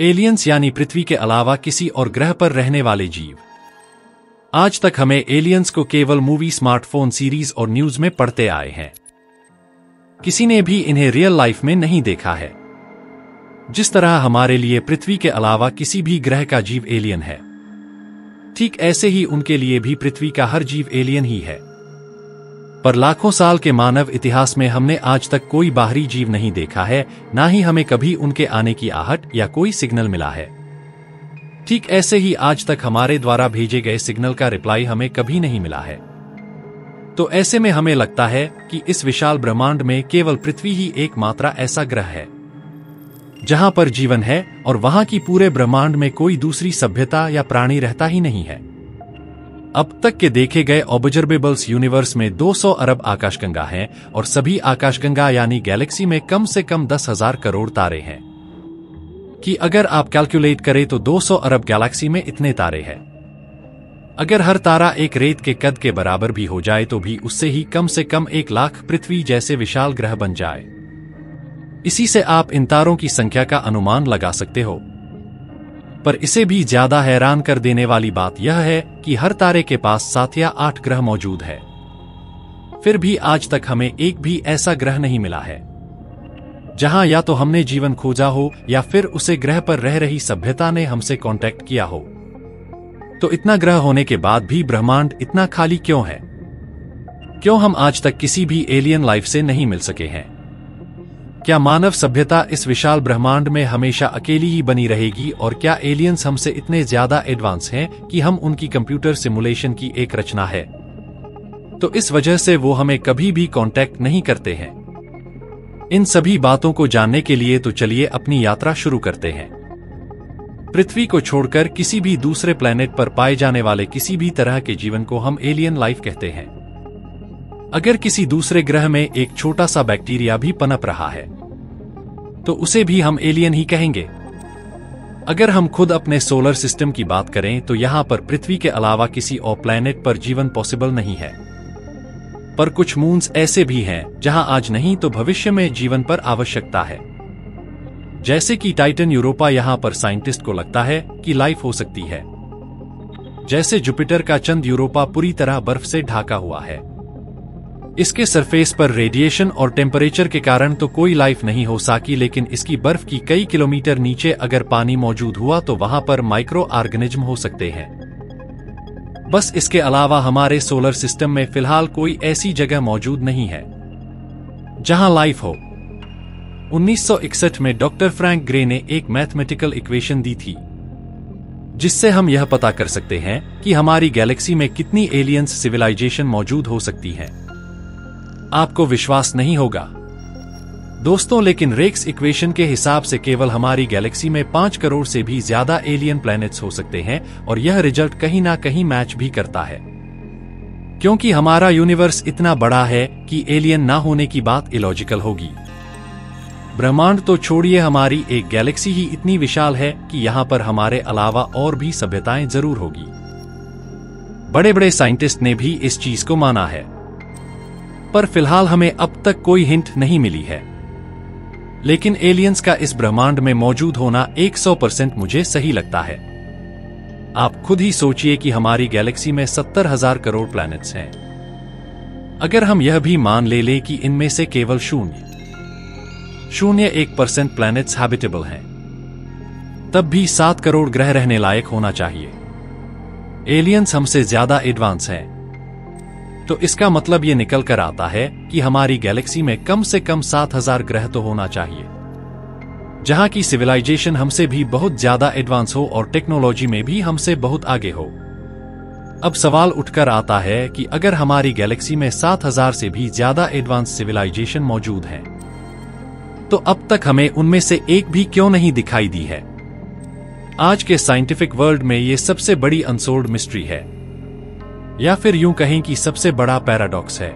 Aliens यानी पृथ्वी के अलावा किसी और ग्रह पर रहने वाले जीव। आज तक हमें एलियंस को केवल मूवी, स्मार्टफोन सीरीज और न्यूज में पढ़ते आए हैं। किसी ने भी इन्हें रियल लाइफ में नहीं देखा है। जिस तरह हमारे लिए पृथ्वी के अलावा किसी भी ग्रह का जीव एलियन है, ठीक ऐसे ही उनके लिए भी पृथ्वी का हर जीव एलियन ही है। पर लाखों साल के मानव इतिहास में हमने आज तक कोई बाहरी जीव नहीं देखा है, ना ही हमें कभी उनके आने की आहट या कोई सिग्नल मिला है। ठीक ऐसे ही आज तक हमारे द्वारा भेजे गए सिग्नल का रिप्लाई हमें कभी नहीं मिला है। तो ऐसे में हमें लगता है कि इस विशाल ब्रह्मांड में केवल पृथ्वी ही एकमात्र ऐसा ग्रह है जहां पर जीवन है, और वहां की पूरे ब्रह्मांड में कोई दूसरी सभ्यता या प्राणी रहता ही नहीं है। अब तक के देखे गए ऑब्जर्वेबल्स यूनिवर्स में 200 अरब आकाशगंगा हैं, और सभी आकाशगंगा यानी गैलेक्सी में कम से कम 10,000 करोड़ तारे हैं कि अगर आप कैलकुलेट करें तो 200 अरब गैलेक्सी में इतने तारे हैं। अगर हर तारा एक रेत के कद के बराबर भी हो जाए तो भी उससे ही कम से कम 1 लाख पृथ्वी जैसे विशाल ग्रह बन जाए। इसी से आप इन तारों की संख्या का अनुमान लगा सकते हो। पर इसे भी ज्यादा हैरान कर देने वाली बात यह है कि हर तारे के पास 7 या 8 ग्रह मौजूद है, फिर भी आज तक हमें एक भी ऐसा ग्रह नहीं मिला है जहां या तो हमने जीवन खोजा हो या फिर उसे ग्रह पर रह रही सभ्यता ने हमसे कांटेक्ट किया हो। तो इतना ग्रह होने के बाद भी ब्रह्मांड इतना खाली क्यों है? क्यों हम आज तक किसी भी एलियन लाइफ से नहीं मिल सके हैं? क्या मानव सभ्यता इस विशाल ब्रह्मांड में हमेशा अकेली ही बनी रहेगी? और क्या एलियंस हमसे इतने ज्यादा एडवांस हैं कि हम उनकी कंप्यूटर सिमुलेशन की एक रचना है, तो इस वजह से वो हमें कभी भी कांटेक्ट नहीं करते हैं? इन सभी बातों को जानने के लिए तो चलिए अपनी यात्रा शुरू करते हैं। पृथ्वी को छोड़कर किसी भी दूसरे प्लेनेट पर पाए जाने वाले किसी भी तरह के जीवन को हम एलियन लाइफ कहते हैं। अगर किसी दूसरे ग्रह में एक छोटा सा बैक्टीरिया भी पनप रहा है तो उसे भी हम एलियन ही कहेंगे। अगर हम खुद अपने सोलर सिस्टम की बात करें तो यहां पर पृथ्वी के अलावा किसी और प्लेनेट पर जीवन पॉसिबल नहीं है। पर कुछ मून्स ऐसे भी हैं जहां आज नहीं तो भविष्य में जीवन पर आवश्यकता है, जैसे कि टाइटन यूरोपा। यहां पर साइंटिस्ट को लगता है कि लाइफ हो सकती है। जैसे जुपिटर का चंद यूरोपा पूरी तरह बर्फ से ढका हुआ है, इसके सरफेस पर रेडिएशन और टेम्परेचर के कारण तो कोई लाइफ नहीं हो सकी, लेकिन इसकी बर्फ की कई किलोमीटर नीचे अगर पानी मौजूद हुआ तो वहां पर माइक्रो ऑर्गेनिज्म हो सकते हैं। बस इसके अलावा हमारे सोलर सिस्टम में फिलहाल कोई ऐसी जगह मौजूद नहीं है जहां लाइफ हो। 1961 में डॉक्टर फ्रैंक ग्रे ने एक मैथमेटिकल इक्वेशन दी थी जिससे हम यह पता कर सकते हैं कि हमारी गैलेक्सी में कितनी एलियंस सिविलाइजेशन मौजूद हो सकती है। आपको विश्वास नहीं होगा दोस्तों, लेकिन रेक्स इक्वेशन के हिसाब से केवल हमारी गैलेक्सी में 5 करोड़ से भी ज्यादा एलियन प्लैनेट्स हो सकते हैं, और यह रिजल्ट कहीं ना कहीं मैच भी करता है, क्योंकि हमारा यूनिवर्स इतना बड़ा है कि एलियन ना होने की बात इलॉजिकल होगी। ब्रह्मांड तो छोड़िए, हमारी एक गैलेक्सी ही इतनी विशाल है कि यहां पर हमारे अलावा और भी सभ्यताएं जरूर होगी। बड़े बड़े साइंटिस्ट ने भी इस चीज को माना है, पर फिलहाल हमें अब तक कोई हिंट नहीं मिली है। लेकिन एलियंस का इस ब्रह्मांड में मौजूद होना 100% मुझे सही लगता है। आप खुद ही सोचिए कि हमारी गैलेक्सी में 70,000 करोड़ प्लैनेट्स हैं। अगर हम यह भी मान ले लें कि इनमें से केवल 0.01% प्लैनेट्स हैबिटेबल हैं, तब भी 7 करोड़ ग्रह रहने लायक होना चाहिए। एलियंस हमसे ज्यादा एडवांस हैं, तो इसका मतलब ये निकल कर आता है कि हमारी गैलेक्सी में कम से कम 7,000 ग्रह तो होना चाहिए जहां की सिविलाइजेशन हमसे भी बहुत ज्यादा एडवांस हो और टेक्नोलॉजी में भी हमसे बहुत आगे हो। अब सवाल उठकर आता है कि अगर हमारी गैलेक्सी में 7,000 से भी ज्यादा एडवांस सिविलाइजेशन मौजूद हैं, तो अब तक हमें उनमें से एक भी क्यों नहीं दिखाई दी है? आज के साइंटिफिक वर्ल्ड में यह सबसे बड़ी अनसोल्ड मिस्ट्री है, या फिर यूं कहें कि सबसे बड़ा पैराडॉक्स है।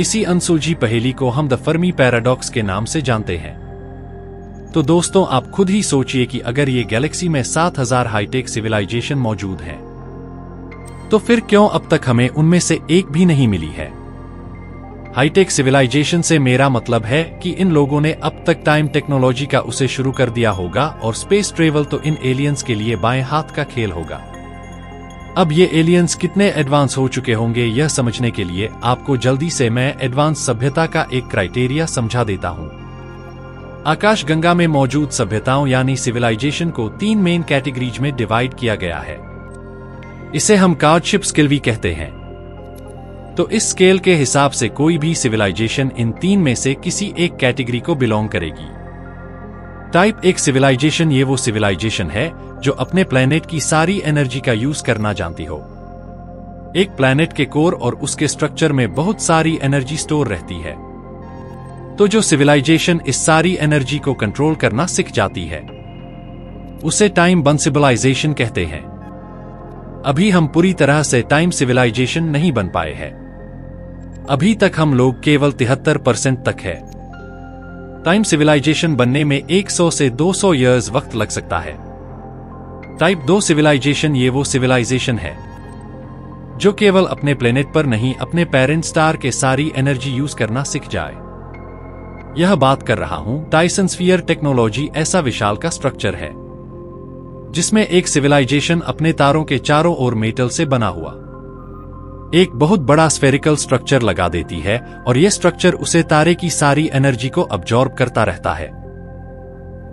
इसी अनसुलझी पहेली को हम द फर्मी पैराडॉक्स के नाम से जानते हैं। तो दोस्तों, आप खुद ही सोचिए कि अगर ये गैलेक्सी में 7,000 हाईटेक सिविलाइजेशन मौजूद हैं, तो फिर क्यों अब तक हमें उनमें से एक भी नहीं मिली है? हाईटेक सिविलाइजेशन से मेरा मतलब है कि इन लोगों ने अब तक टाइम टेक्नोलॉजी का उसे शुरू कर दिया होगा और स्पेस ट्रेवल तो इन एलियंस के लिए बाएं हाथ का खेल होगा। अब ये एलियंस कितने एडवांस हो चुके होंगे यह समझने के लिए आपको जल्दी से मैं एडवांस सभ्यता का एक क्राइटेरिया समझा देता हूँ। आकाशगंगा में मौजूद सभ्यताओं यानी सिविलाइजेशन को 3 मेन कैटेगरीज में डिवाइड किया गया है। इसे हम कार्डशिप स्केल भी कहते हैं। तो इस स्केल के हिसाब से कोई भी सिविलाइजेशन इन 3 में से किसी एक कैटेगरी को बिलोंग करेगी। टाइप 1 सिविलाइजेशन ये वो सिविलाइजेशन है जो अपने प्लैनेट की सारी एनर्जी का यूज करना जानती हो। एक प्लैनेट के कोर और उसके स्ट्रक्चर में बहुत सारी एनर्जी स्टोर रहती है, तो जो सिविलाइजेशन इस सारी एनर्जी को कंट्रोल करना सीख जाती है उसे टाइम बन सिविलाइजेशन कहते हैं। अभी हम पूरी तरह से टाइम सिविलाइजेशन नहीं बन पाए हैं। अभी तक हम लोग केवल 73% तक है। टाइम सिविलाइजेशन बनने में 100 से 200 ईयर्स वक्त लग सकता है। टाइप 2 सिविलाइजेशन ये वो सिविलाइजेशन है जो केवल अपने प्लेनेट पर नहीं अपने पेरेंट स्टार के सारी एनर्जी यूज करना सीख जाए। यह बात कर रहा हूं टाइसन स्फीयर टेक्नोलॉजी ऐसा विशाल का स्ट्रक्चर है जिसमें एक सिविलाइजेशन अपने तारों के चारों ओर मेटल से बना हुआ एक बहुत बड़ा स्फेरिकल स्ट्रक्चर लगा देती है और यह स्ट्रक्चर उसे तारे की सारी एनर्जी को अब्जॉर्ब करता रहता है।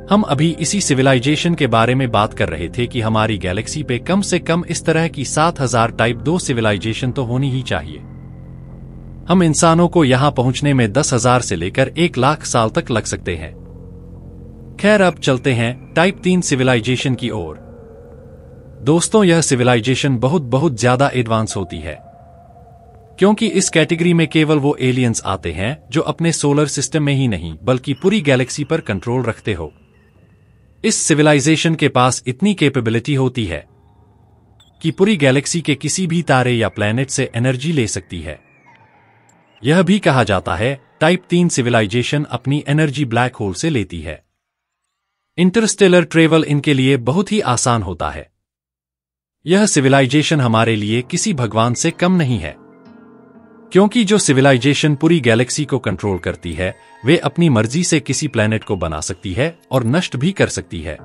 हम अभी इसी सिविलाइजेशन के बारे में बात कर रहे थे कि हमारी गैलेक्सी पे कम से कम इस तरह की 7000 टाइप 2 सिविलाइजेशन तो होनी ही चाहिए। हम इंसानों को यहां पहुंचने में 10,000 से लेकर 1,00,000 साल तक लग सकते हैं। खैर अब चलते हैं टाइप 3 सिविलाइजेशन की ओर। दोस्तों यह सिविलाइजेशन बहुत ज्यादा एडवांस होती है क्योंकि इस कैटेगरी में केवल वो एलियंस आते हैं जो अपने सोलर सिस्टम में ही नहीं बल्कि पूरी गैलेक्सी पर कंट्रोल रखते हो। इस सिविलाइजेशन के पास इतनी कैपेबिलिटी होती है कि पूरी गैलेक्सी के किसी भी तारे या प्लैनेट से एनर्जी ले सकती है। यह भी कहा जाता है टाइप 3 सिविलाइजेशन अपनी एनर्जी ब्लैक होल से लेती है। इंटरस्टेलर ट्रेवल इनके लिए बहुत ही आसान होता है। यह सिविलाइजेशन हमारे लिए किसी भगवान से कम नहीं है क्योंकि जो सिविलाइजेशन पूरी गैलेक्सी को कंट्रोल करती है वे अपनी मर्जी से किसी प्लेनेट को बना सकती है और नष्ट भी कर सकती है।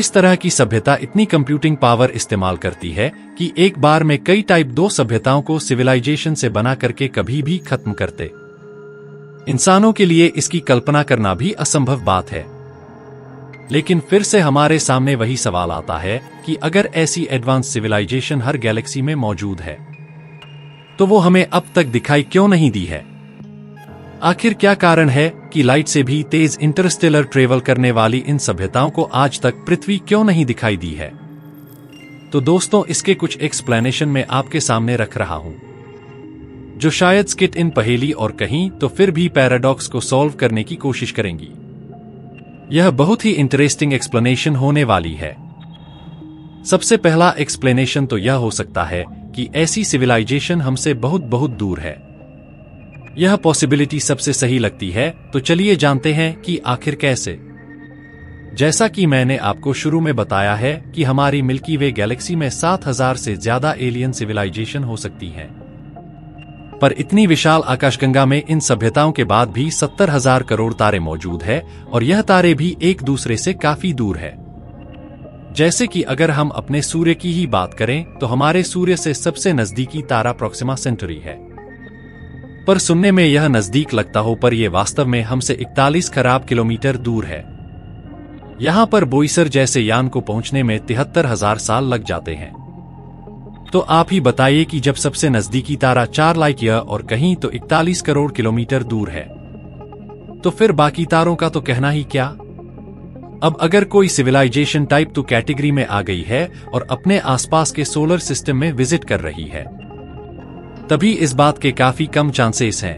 इस तरह की सभ्यता इतनी कंप्यूटिंग पावर इस्तेमाल करती है कि एक बार में कई टाइप 2 सभ्यताओं को सिविलाइजेशन से बना करके कभी भी खत्म करते। इंसानों के लिए इसकी कल्पना करना भी असंभव बात है। लेकिन फिर से हमारे सामने वही सवाल आता है कि अगर ऐसी एडवांस सिविलाइजेशन हर गैलेक्सी में मौजूद है तो वो हमें अब तक दिखाई क्यों नहीं दी है। आखिर क्या कारण है कि लाइट से भी तेज इंटरस्टेलर ट्रेवल करने वाली इन सभ्यताओं को आज तक पृथ्वी क्यों नहीं दिखाई दी है? तो दोस्तों इसके कुछ एक्सप्लेनेशन मैं आपके सामने रख रहा हूं जो शायद स्किट इन पहेली और कहीं तो फिर भी पैराडॉक्स को सॉल्व करने की कोशिश करेंगी। यह बहुत ही इंटरेस्टिंग एक्सप्लेनेशन होने वाली है। सबसे पहला एक्सप्लेनेशन तो यह हो सकता है कि ऐसी सिविलाइजेशन हमसे बहुत दूर है। यह पॉसिबिलिटी सबसे सही लगती है। तो चलिए जानते हैं कि आखिर कैसे। जैसा कि मैंने आपको शुरू में बताया है कि हमारी मिल्की वे गैलेक्सी में 7000 से ज्यादा एलियन सिविलाइजेशन हो सकती हैं। पर इतनी विशाल आकाशगंगा में इन सभ्यताओं के बाद भी 70,000 करोड़ तारे मौजूद है और यह तारे भी एक दूसरे से काफी दूर है। जैसे कि अगर हम अपने सूर्य की ही बात करें तो हमारे सूर्य से सबसे नजदीकी तारा प्रॉक्सिमा सेंटुरी है। पर सुनने में यह नजदीक लगता हो पर यह वास्तव में हमसे 41 खरब किलोमीटर दूर है। यहां पर बोईसर जैसे यान को पहुंचने में 73,000 साल लग जाते हैं। तो आप ही बताइए कि जब सबसे नजदीकी तारा 4 लाइट ईयर और कहीं तो 41 करोड़ किलोमीटर दूर है तो फिर बाकी तारों का तो कहना ही क्या। अब अगर कोई सिविलाइजेशन टाइप 2 कैटेगरी में आ गई है और अपने आसपास के सोलर सिस्टम में विजिट कर रही है तभी इस बात के काफी कम चांसेस हैं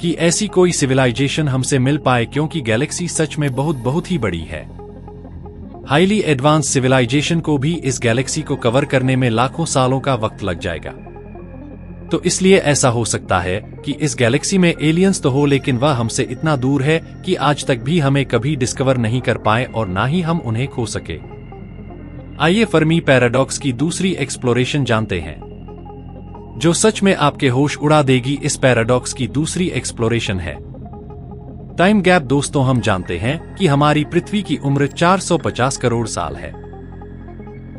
कि ऐसी कोई सिविलाइजेशन हमसे मिल पाए क्योंकि गैलेक्सी सच में बहुत ही बड़ी है। हाईली एडवांस सिविलाइजेशन को भी इस गैलेक्सी को कवर करने में लाखों सालों का वक्त लग जाएगा। तो इसलिए ऐसा हो सकता है कि इस गैलेक्सी में एलियंस तो हो लेकिन वह हमसे इतना दूर है कि आज तक भी हमें कभी डिस्कवर नहीं कर पाए और ना ही हम उन्हें खो सके। आइए फर्मी पैराडॉक्स की दूसरी एक्सप्लोरेशन जानते हैं। जो सच में आपके होश उड़ा देगी, इस पैराडॉक्स की दूसरी एक्सप्लोरेशन है टाइम गैप। दोस्तों, हम जानते हैं कि हमारी पृथ्वी की उम्र 450 करोड़ साल है,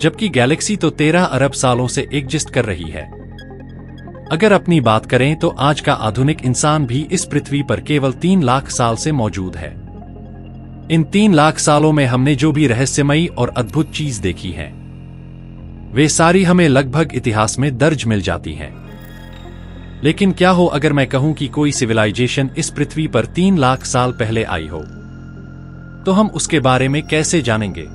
जबकि गैलेक्सी तो 13 अरब सालों से एग्जिस्ट कर रही है। अगर अपनी बात करें तो आज का आधुनिक इंसान भी इस पृथ्वी पर केवल 3 लाख साल से मौजूद है। इन 3 लाख सालों में हमने जो भी रहस्यमयी और अद्भुत चीज देखी है, वे सारी हमें लगभग इतिहास में दर्ज मिल जाती हैं। लेकिन क्या हो अगर मैं कहूं कि कोई सिविलाइजेशन इस पृथ्वी पर 3 लाख साल पहले आई हो, तो हम उसके बारे में कैसे जानेंगे?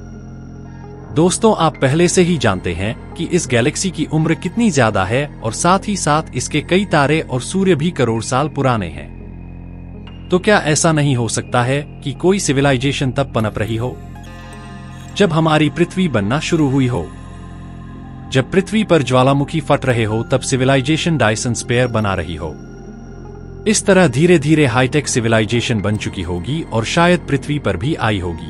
दोस्तों, आप पहले से ही जानते हैं कि इस गैलेक्सी की उम्र कितनी ज्यादा है और साथ ही साथ इसके कई तारे और सूर्य भी करोड़ साल पुराने हैं। तो क्या ऐसा नहीं हो सकता है कि कोई सिविलाइजेशन तब पनप रही हो जब हमारी पृथ्वी बनना शुरू हुई हो? जब पृथ्वी पर ज्वालामुखी फट रहे हो, तब सिविलाइजेशन डायसन स्पेयर बना रही हो। इस तरह धीरे धीरे हाईटेक सिविलाइजेशन बन चुकी होगी और शायद पृथ्वी पर भी आई होगी,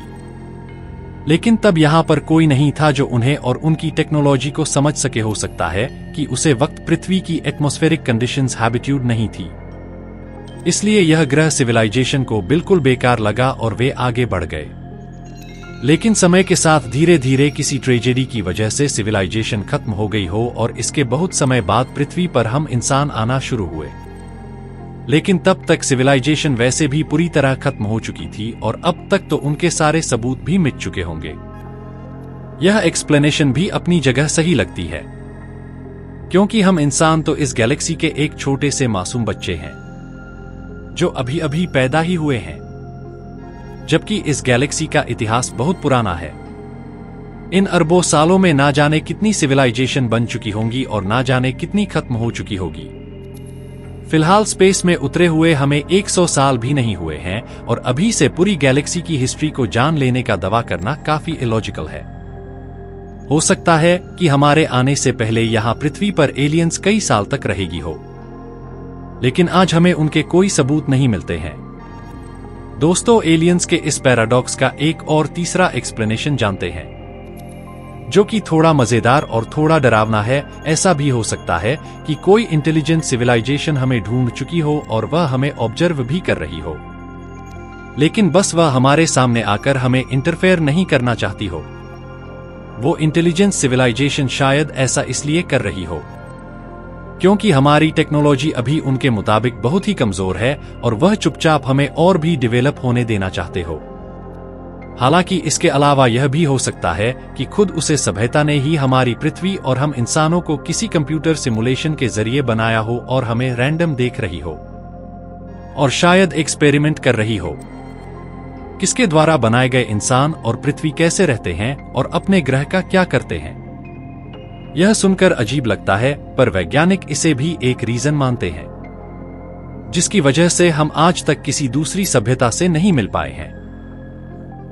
लेकिन तब यहां पर कोई नहीं था जो उन्हें और उनकी टेक्नोलॉजी को समझ सके। हो सकता है कि उसे वक्त पृथ्वी की एटमॉस्फेरिक कंडीशंस हैबिट्यूड नहीं थी, इसलिए यह ग्रह सिविलाइजेशन को बिल्कुल बेकार लगा और वे आगे बढ़ गए। लेकिन समय के साथ धीरे धीरे किसी ट्रेजेडी की वजह से सिविलाइजेशन खत्म हो गई हो और इसके बहुत समय बाद पृथ्वी पर हम इंसान आना शुरू हुए। लेकिन तब तक सिविलाइजेशन वैसे भी पूरी तरह खत्म हो चुकी थी और अब तक तो उनके सारे सबूत भी मिट चुके होंगे। यह एक्सप्लेनेशन भी अपनी जगह सही लगती है, क्योंकि हम इंसान तो इस गैलेक्सी के एक छोटे से मासूम बच्चे हैं जो अभी अभी पैदा ही हुए हैं, जबकि इस गैलेक्सी का इतिहास बहुत पुराना है। इन अरबों सालों में ना जाने कितनी सिविलाइजेशन बन चुकी होंगी और ना जाने कितनी खत्म हो चुकी होगी। फिलहाल स्पेस में उतरे हुए हमें 100 साल भी नहीं हुए हैं और अभी से पूरी गैलेक्सी की हिस्ट्री को जान लेने का दावा करना काफी इलॉजिकल है। हो सकता है कि हमारे आने से पहले यहां पृथ्वी पर एलियंस कई साल तक रहेगी हो, लेकिन आज हमें उनके कोई सबूत नहीं मिलते हैं। दोस्तों, एलियंस के इस पैराडॉक्स का एक और तीसरा एक्सप्लेनेशन जानते हैं, जो कि थोड़ा मजेदार और थोड़ा डरावना है। ऐसा भी हो सकता है कि कोई इंटेलिजेंट सिविलाइजेशन हमें ढूंढ चुकी हो और वह हमें ऑब्जर्व भी कर रही हो, लेकिन बस वह हमारे सामने आकर हमें इंटरफेयर नहीं करना चाहती हो। वो इंटेलिजेंट सिविलाइजेशन शायद ऐसा इसलिए कर रही हो क्योंकि हमारी टेक्नोलॉजी अभी उनके मुताबिक बहुत ही कमजोर है और वह चुपचाप हमें और भी डेवलप होने देना चाहते हो। हालांकि इसके अलावा यह भी हो सकता है कि खुद उसे सभ्यता ने ही हमारी पृथ्वी और हम इंसानों को किसी कंप्यूटर सिमुलेशन के जरिए बनाया हो और हमें रैंडम देख रही हो और शायद एक्सपेरिमेंट कर रही हो। किसके द्वारा बनाए गए इंसान और पृथ्वी कैसे रहते हैं और अपने ग्रह का क्या करते हैं, यह सुनकर अजीब लगता है, पर वैज्ञानिक इसे भी एक रीजन मानते हैं जिसकी वजह से हम आज तक किसी दूसरी सभ्यता से नहीं मिल पाए हैं।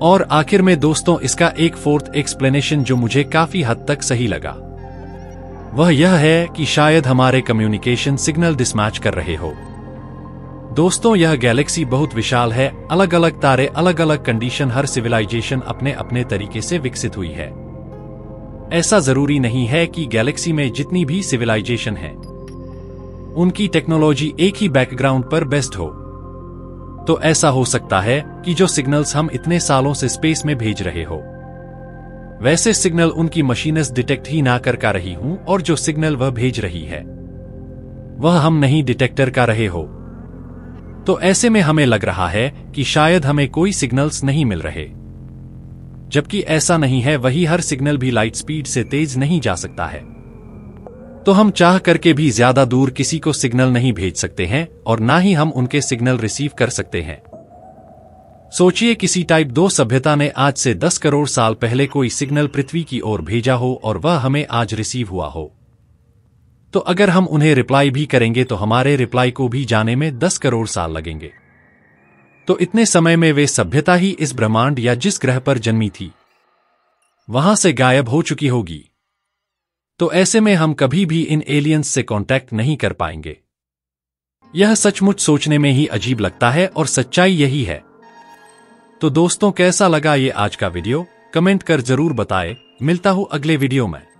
और आखिर में दोस्तों, इसका एक फोर्थ एक्सप्लेनेशन जो मुझे काफी हद तक सही लगा, वह यह है कि शायद हमारे कम्युनिकेशन सिग्नल डिसमैच कर रहे हो। दोस्तों, यह गैलेक्सी बहुत विशाल है, अलग अलग तारे, अलग अलग कंडीशन, हर सिविलाइजेशन अपने अपने तरीके से विकसित हुई है। ऐसा जरूरी नहीं है कि गैलेक्सी में जितनी भी सिविलाइजेशन है उनकी टेक्नोलॉजी एक ही बैकग्राउंड पर बेस्ड हो। तो ऐसा हो सकता है कि जो सिग्नल्स हम इतने सालों से स्पेस में भेज रहे हो, वैसे सिग्नल उनकी मशीन्स डिटेक्ट ही ना कर का रही हूं और जो सिग्नल वह भेज रही है वह हम नहीं डिटेक्टर का रहे हो। तो ऐसे में हमें लग रहा है कि शायद हमें कोई सिग्नल्स नहीं मिल रहे, जबकि ऐसा नहीं है। वही हर सिग्नल भी लाइट स्पीड से तेज नहीं जा सकता है, तो हम चाह करके भी ज्यादा दूर किसी को सिग्नल नहीं भेज सकते हैं और ना ही हम उनके सिग्नल रिसीव कर सकते हैं। सोचिए, किसी टाइप 2 सभ्यता ने आज से 10 करोड़ साल पहले कोई सिग्नल पृथ्वी की ओर भेजा हो और वह हमें आज रिसीव हुआ हो, तो अगर हम उन्हें रिप्लाई भी करेंगे तो हमारे रिप्लाई को भी जाने में 10 करोड़ साल लगेंगे। तो इतने समय में वे सभ्यता ही इस ब्रह्मांड या जिस ग्रह पर जन्मी थी वहां से गायब हो चुकी होगी। तो ऐसे में हम कभी भी इन एलियंस से कांटेक्ट नहीं कर पाएंगे। यह सचमुच सोचने में ही अजीब लगता है और सच्चाई यही है। तो दोस्तों, कैसा लगा ये आज का वीडियो? कमेंट कर जरूर बताएं। मिलता हूं अगले वीडियो में।